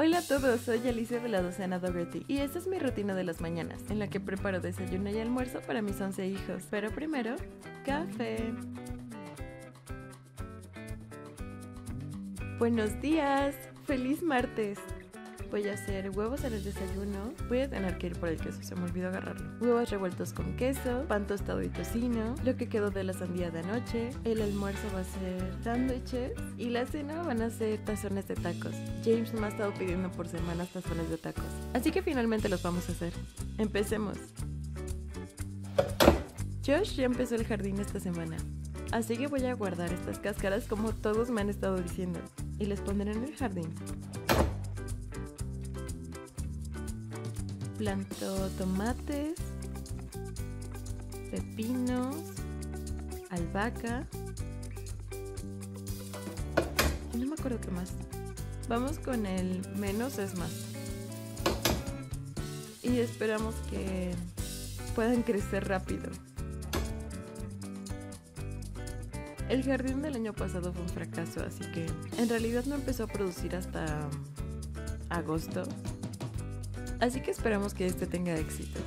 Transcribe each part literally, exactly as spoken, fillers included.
Hola a todos, soy Alicia de la Docena Dougherty y esta es mi rutina de las mañanas, en la que preparo desayuno y almuerzo para mis once hijos. Pero primero, café. ¡Buenos días! ¡Feliz martes! Voy a hacer huevos en el desayuno. Voy a tener que ir por el queso, se me olvidó agarrarlo. Huevos revueltos con queso, pan tostado y tocino, lo que quedó de la sandía de anoche. El almuerzo va a ser sándwiches y la cena van a ser tazones de tacos. James me ha estado pidiendo por semanas tazones de tacos, así que finalmente los vamos a hacer. ¡Empecemos! Josh ya empezó el jardín esta semana, así que voy a guardar estas cáscaras como todos me han estado diciendo y les pondré en el jardín. Planto tomates, pepinos, albahaca y no me acuerdo qué más. Vamos con el menos es más y esperamos que puedan crecer rápido. El jardín del año pasado fue un fracaso, así que en realidad no empezó a producir hasta agosto. Así que esperamos que este tenga éxito.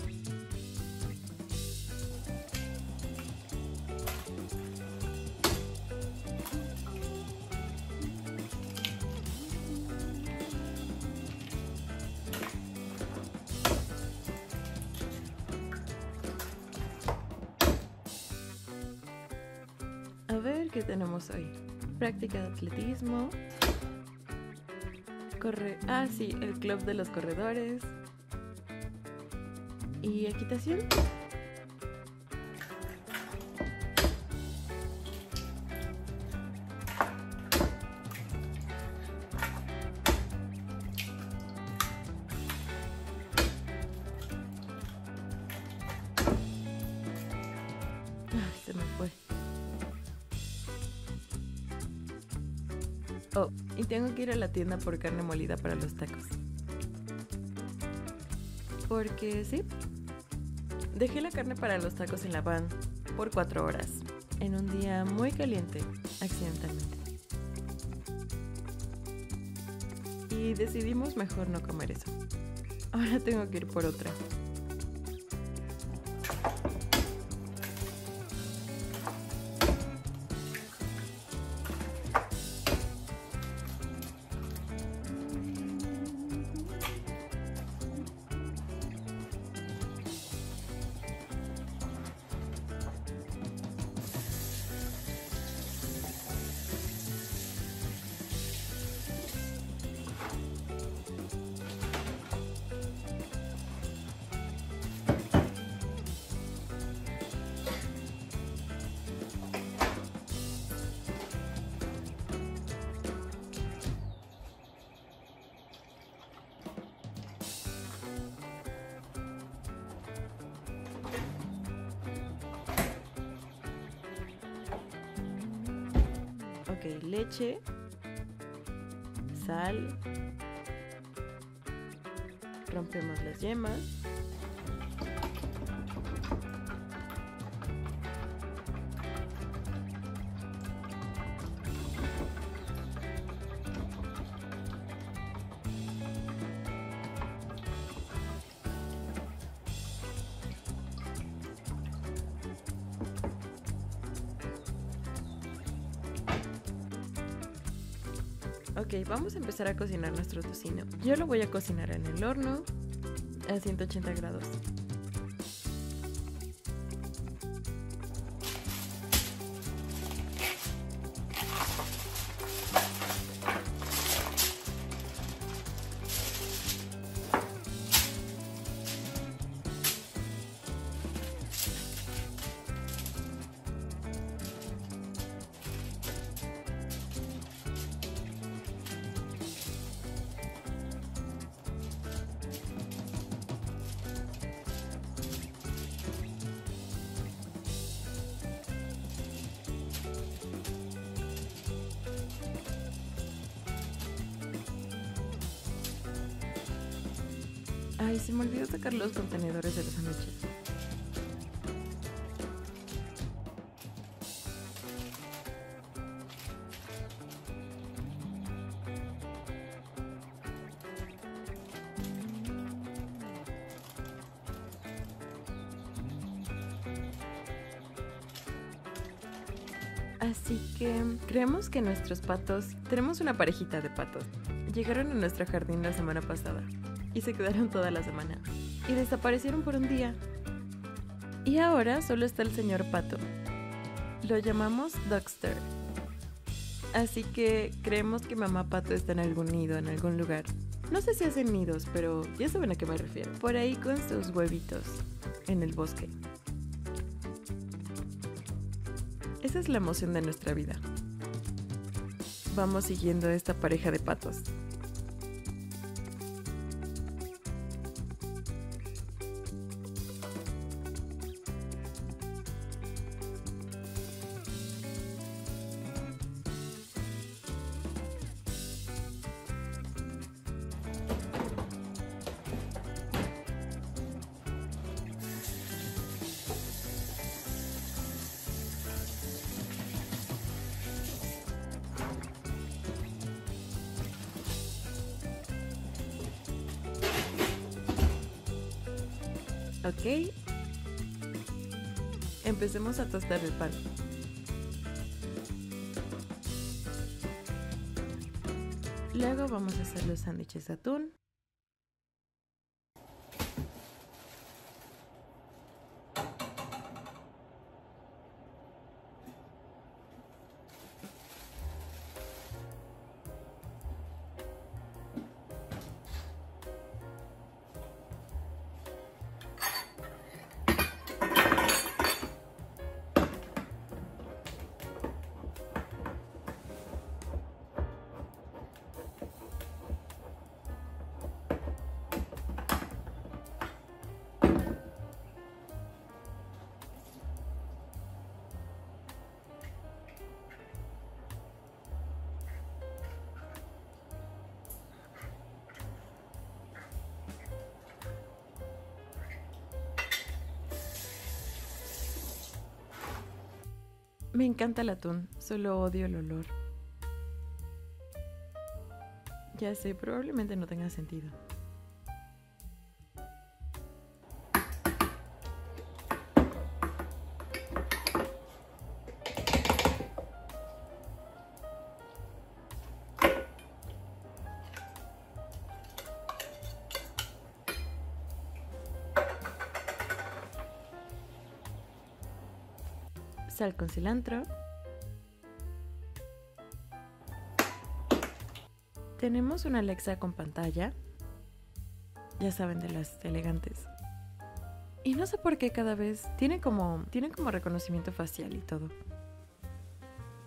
A ver qué tenemos hoy. Práctica de atletismo. Corre... Ah, sí, el club de los corredores. ¿Y equitación? Ay, se me fue. Oh, y tengo que ir a la tienda por carne molida para los tacos. Porque sí. Dejé la carne para los tacos en la van por cuatro horas, en un día muy caliente, accidentalmente. Y decidimos mejor no comer eso. Ahora tengo que ir por otra. Ok, leche, sal, rompemos las yemas, Ok, vamos a empezar a cocinar nuestro tocino. Yo lo voy a cocinar en el horno a ciento ochenta grados. Ay, se me olvidó sacar los contenedores de los sándwiches. Así que creemos que nuestros patos... Tenemos una parejita de patos. Llegaron a nuestro jardín la semana pasada y se quedaron toda la semana y desaparecieron por un día. Y ahora solo está el señor pato. Lo llamamos Duckster. Así que creemos que mamá pato está en algún nido, en algún lugar. No sé si hacen nidos, pero ya saben a qué me refiero. Por ahí con sus huevitos en el bosque. Esa es la emoción de nuestra vida. Vamos siguiendo a esta pareja de patos. Ok, empecemos a tostar el pan. Luego vamos a hacer los sándwiches de atún. Me encanta el atún, solo odio el olor. Ya sé, probablemente no tenga sentido. Sal con cilantro. Tenemos una Alexa con pantalla. Ya saben, de las elegantes. Y no sé por qué cada vez tiene como, tiene como reconocimiento facial y todo.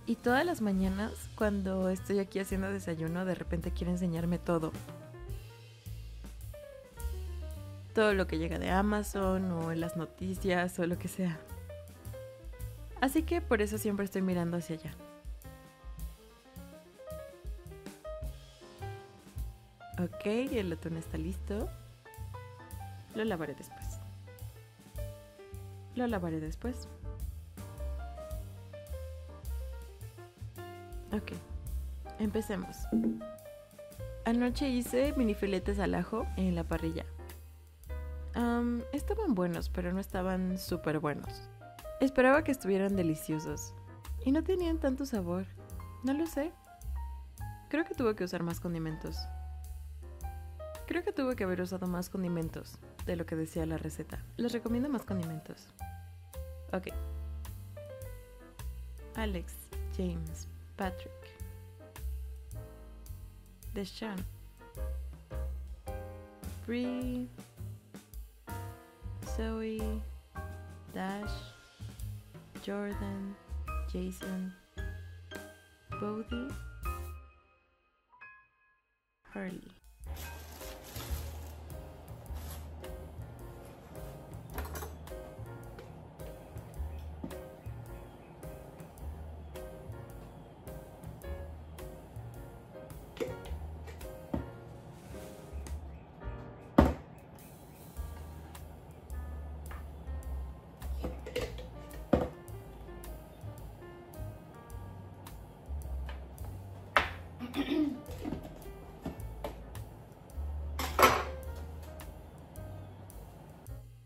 Y todas las mañanas cuando estoy aquí haciendo desayuno, de repente quiere enseñarme todo. Todo lo que llega de Amazon o en las noticias o lo que sea. Así que por eso siempre estoy mirando hacia allá. Ok, el atún está listo. Lo lavaré después. Lo lavaré después. Ok, empecemos. Anoche hice mini filetes al ajo en la parrilla. Um, estaban buenos, pero no estaban súper buenos. Esperaba que estuvieran deliciosos y no tenían tanto sabor. No lo sé. Creo que tuve que usar más condimentos. Creo que tuve que haber usado más condimentos de lo que decía la receta. Les recomiendo más condimentos. Ok. Alex, James, Patrick. De Sean. Brie. Zoe. Dash. Jordan, Jason, Bodhi, Harley.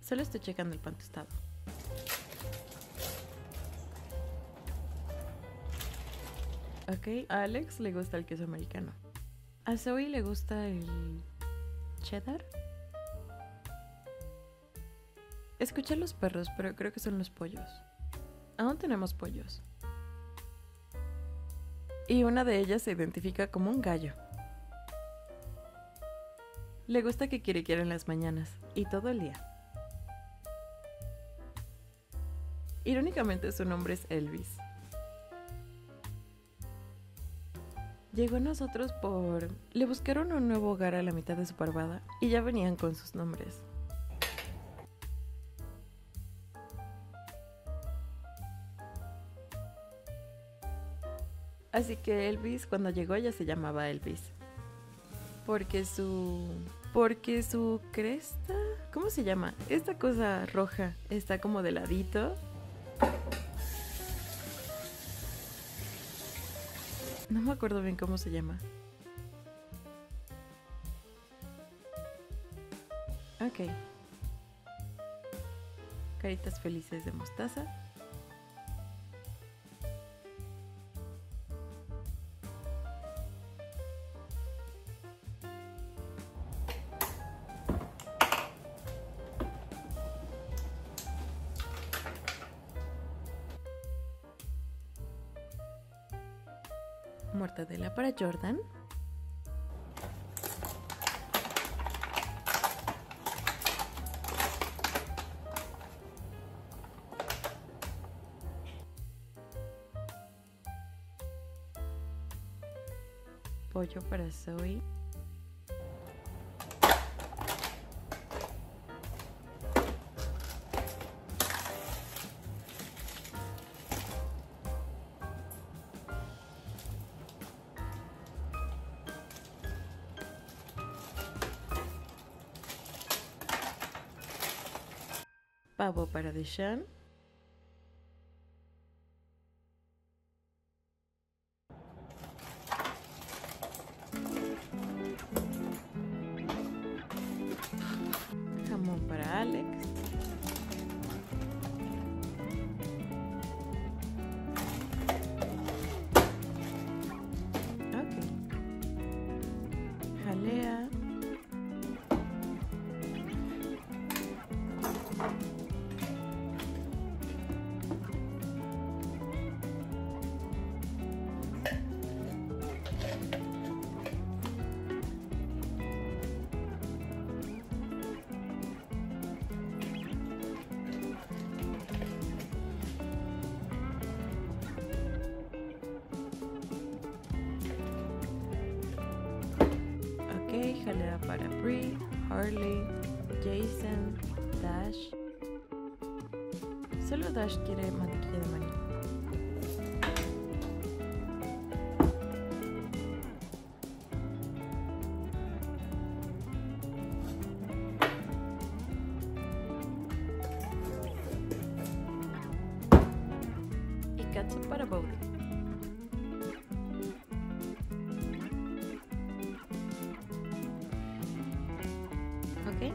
Solo estoy checando el pan tostado. Ok, a Alex le gusta el queso americano. A Zoe le gusta el cheddar. Escuché a los perros, pero creo que son los pollos. Aún tenemos pollos. Y una de ellas se identifica como un gallo. Le gusta que quiera en las mañanas y todo el día. Irónicamente su nombre es Elvis. Llegó a nosotros por... Le buscaron un nuevo hogar a la mitad de su parvada y ya venían con sus nombres. Así que Elvis, cuando llegó, ya se llamaba Elvis. Porque su... Porque su cresta... ¿Cómo se llama? Esta cosa roja está como de ladito. No me acuerdo bien cómo se llama. Ok. Caritas felices de mostaza. Mortadela para Jordan. Pollo para Zoe. Pavo para Sean. Jamón para Alex. Ok. Jalea. Jalea para Brie, Harley, Jason, Dash. Solo Dash quiere mantequilla de maní. Y catsup para Bodhi. Ok,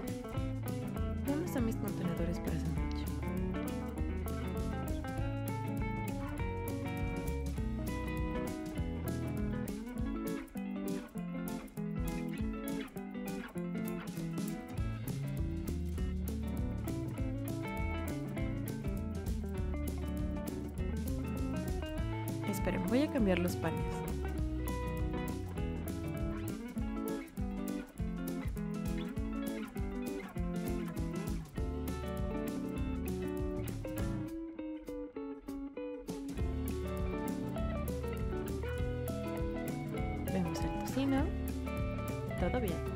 vamos a mis contenedores para sándwich. Esperen, voy a cambiar los panes. Vemos el tocino. Todo bien.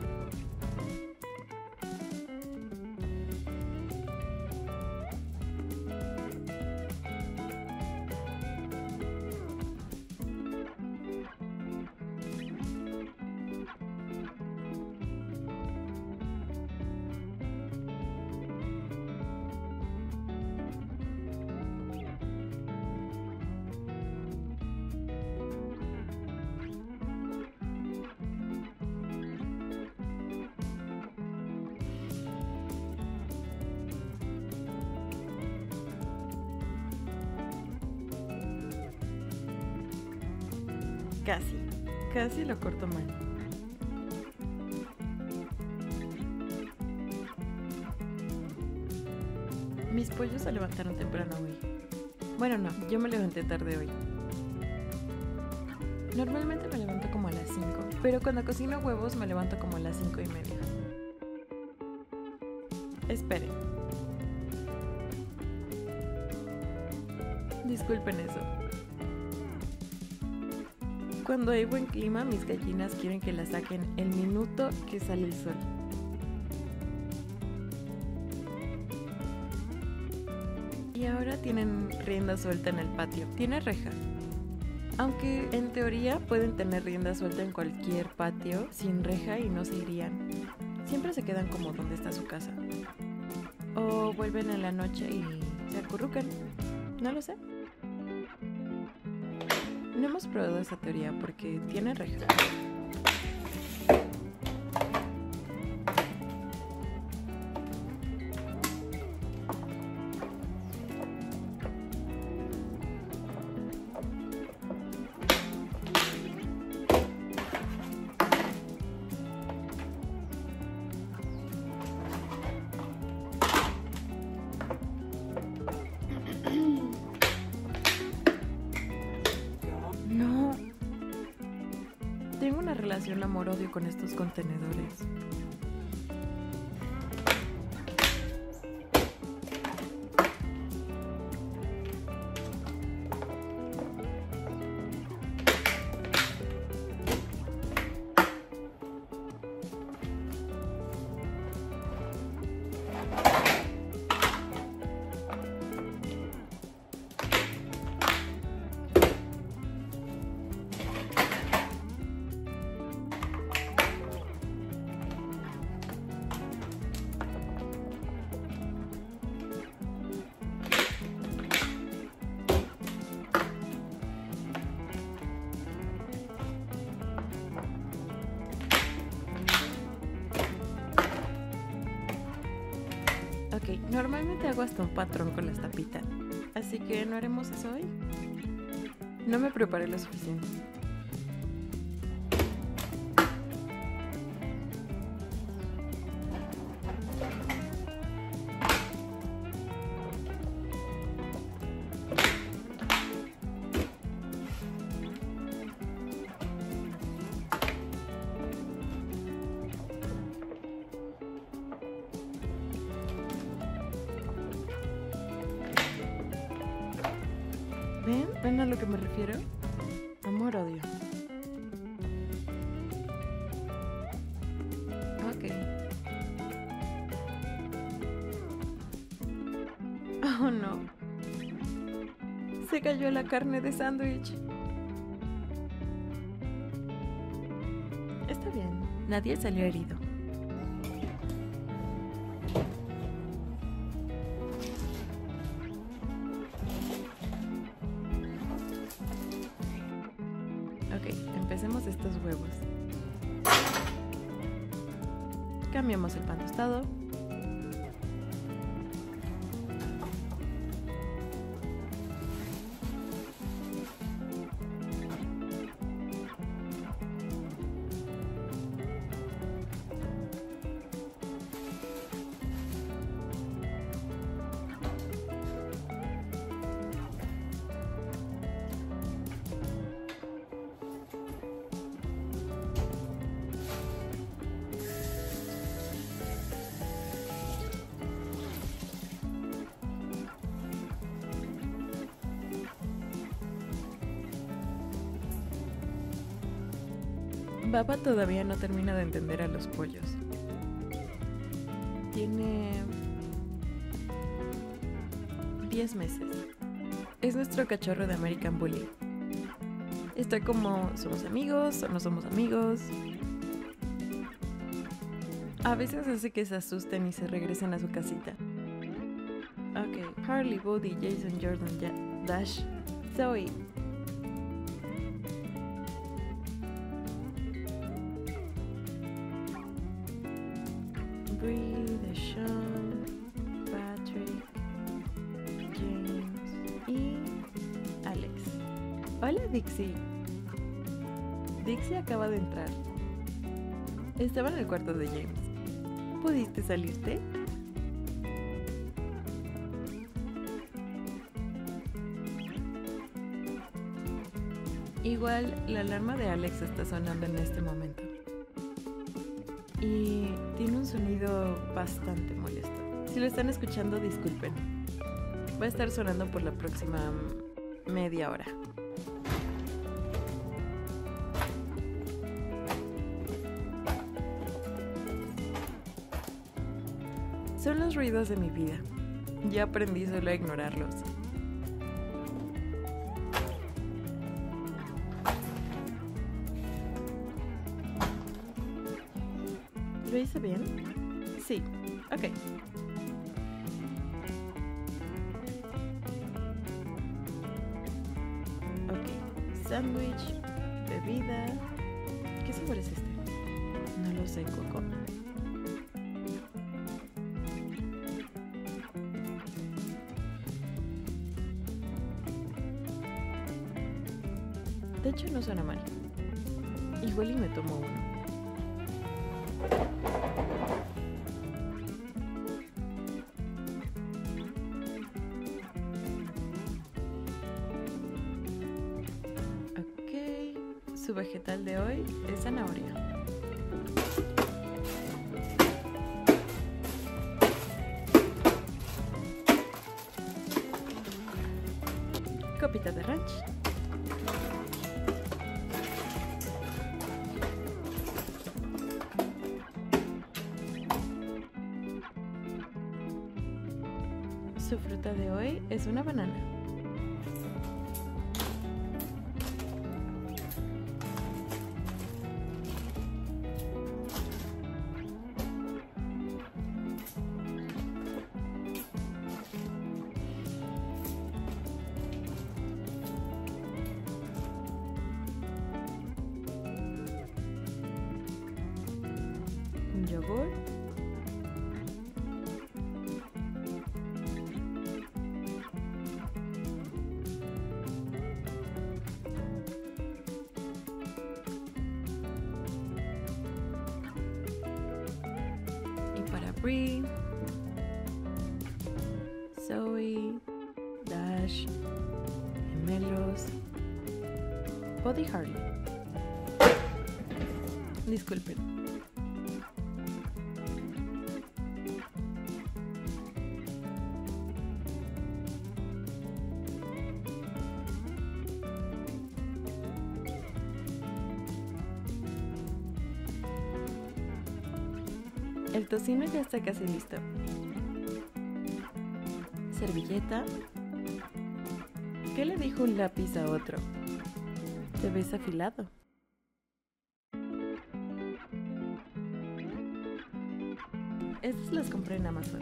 Casi, casi lo corto mal. Mis pollos se levantaron temprano hoy. Bueno, no, yo me levanté tarde hoy. Normalmente me levanto como a las cinco, pero cuando cocino huevos me levanto como a las cinco y media. Esperen. Disculpen eso. Cuando hay buen clima, mis gallinas quieren que las saquen el minuto que sale el sol. Y ahora tienen rienda suelta en el patio. Tiene reja. Aunque en teoría pueden tener rienda suelta en cualquier patio sin reja y no se irían. Siempre se quedan como donde está su casa. O vuelven en la noche y se acurrucan. No lo sé. No hemos probado esa teoría porque tiene reja. Tengo una relación amor-odio con estos contenedores. Ok, normalmente hago hasta un patrón con la tapita, así que no haremos eso hoy. No me preparé lo suficiente. ¿Ven? ¿Ven a lo que me refiero? Amor-odio. Ok. Oh no. Se cayó la carne de sándwich. Está bien. Nadie salió herido. Ok, empecemos estos huevos. Cambiamos el pan tostado. Papá todavía no termina de entender a los pollos. Tiene diez meses. Es nuestro cachorro de American Bully. Está como, ¿somos amigos o no somos amigos? A veces hace que se asusten y se regresen a su casita. Ok, Harley, Bodhi, Jason, Jordan, ja Dash, Zoe. Brie, de Sean, Patrick, James y Alex. Hola Dixie. Dixie acaba de entrar. Estaba en el cuarto de James. ¿Pudiste salirte? Igual, la alarma de Alex está sonando en este momento. Y tiene un sonido bastante molesto. Si lo están escuchando, disculpen. Va a estar sonando por la próxima media hora. Son los ruidos de mi vida. Ya aprendí solo a ignorarlos. ¿Lo hice bien? Sí. Ok. Ok. Sándwich, bebida... ¿Qué sabor es este? No lo sé, coco. De hecho, no suena mal. Igual y me tomo uno. Su vegetal de hoy es zanahoria. Copita de ranch. Su fruta de hoy es una banana. Yogur, y para Brie, Zoe, Dash, gemelos, Bodhi, Harley. Disculpen. El tocino ya está casi listo. Servilleta. ¿Qué le dijo un lápiz a otro? Te ves afilado. Estas las compré en Amazon.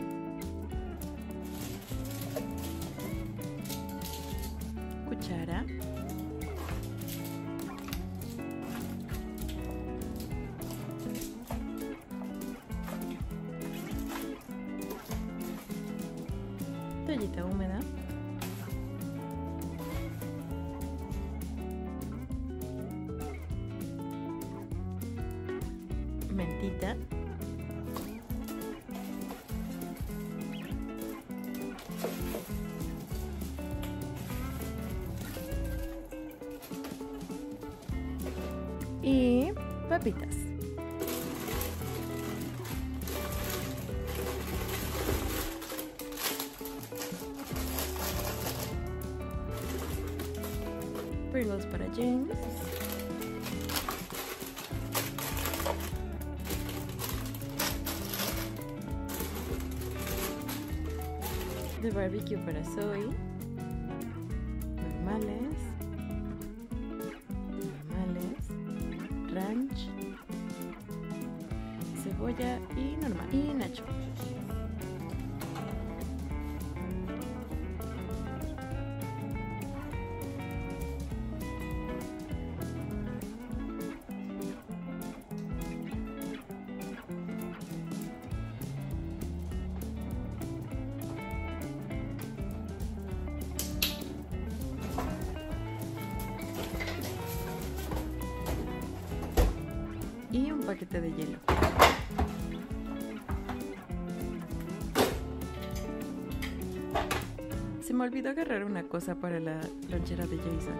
Cuchara. Toallita húmeda. Mentita. Y papitas. Pringles para James. De barbecue para Zoe. Normales. Normales. Ranch. Cebolla y normal. Y nacho. un paquete de hielo. Se me olvidó agarrar una cosa para la lonchera de Jason,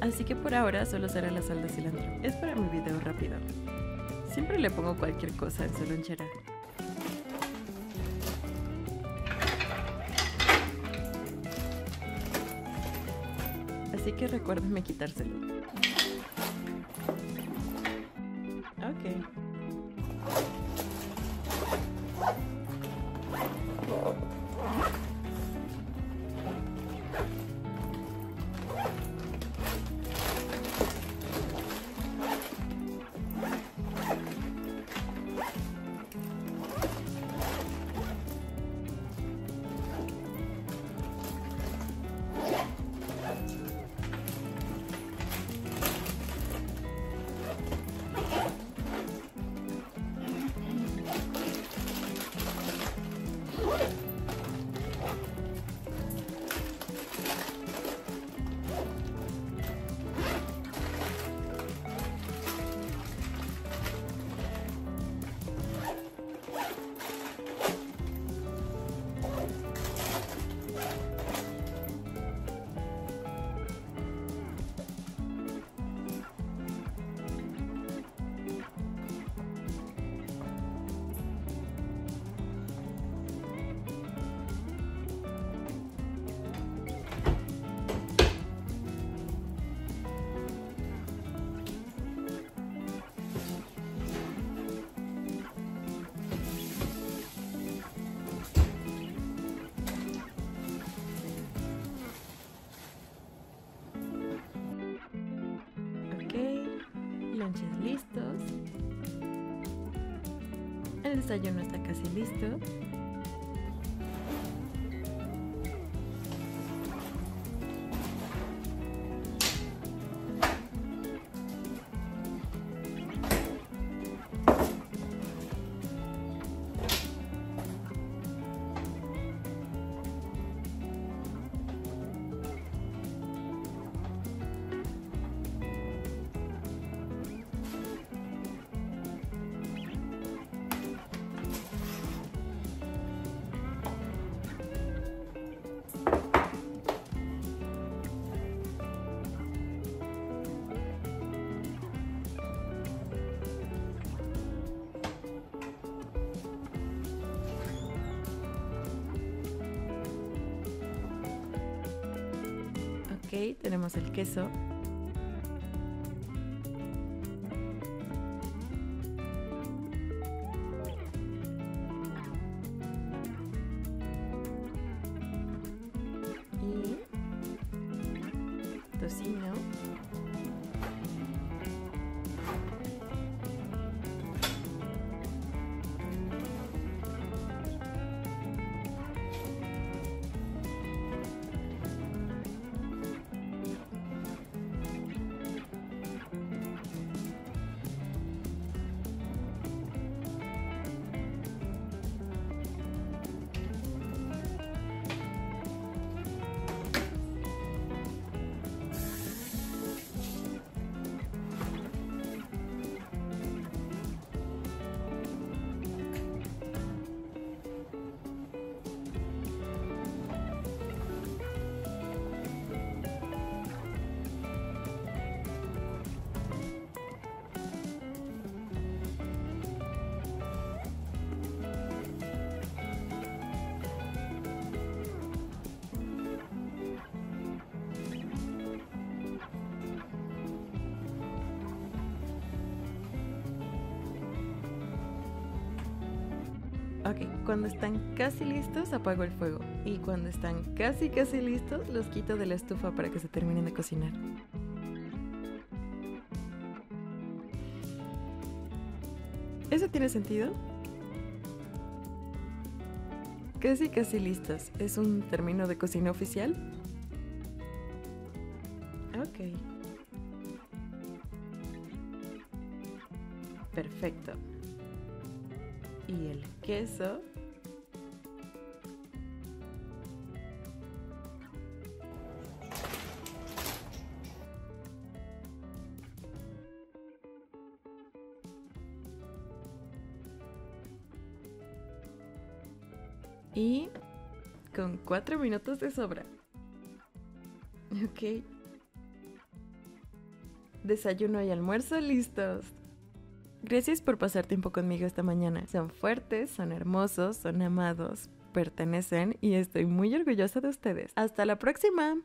así que por ahora solo será la sal de cilantro. Es para mi video rápido. Siempre le pongo cualquier cosa en su lonchera. Así que recuérdame quitárselo. Ok. Listos. El desayuno está casi listo. Ok, tenemos el queso. Y tocino. Ok, cuando están casi listos apago el fuego y cuando están casi casi listos los quito de la estufa para que se terminen de cocinar. ¿Eso tiene sentido? Casi casi listos. ¿Es un término de cocina oficial? Ok. Perfecto. Y el queso. Y con cuatro minutos de sobra. Ok. Desayuno y almuerzo listos. Gracias por pasar tiempo conmigo esta mañana. Son fuertes, son hermosos, son amados, pertenecen y estoy muy orgullosa de ustedes. ¡Hasta la próxima!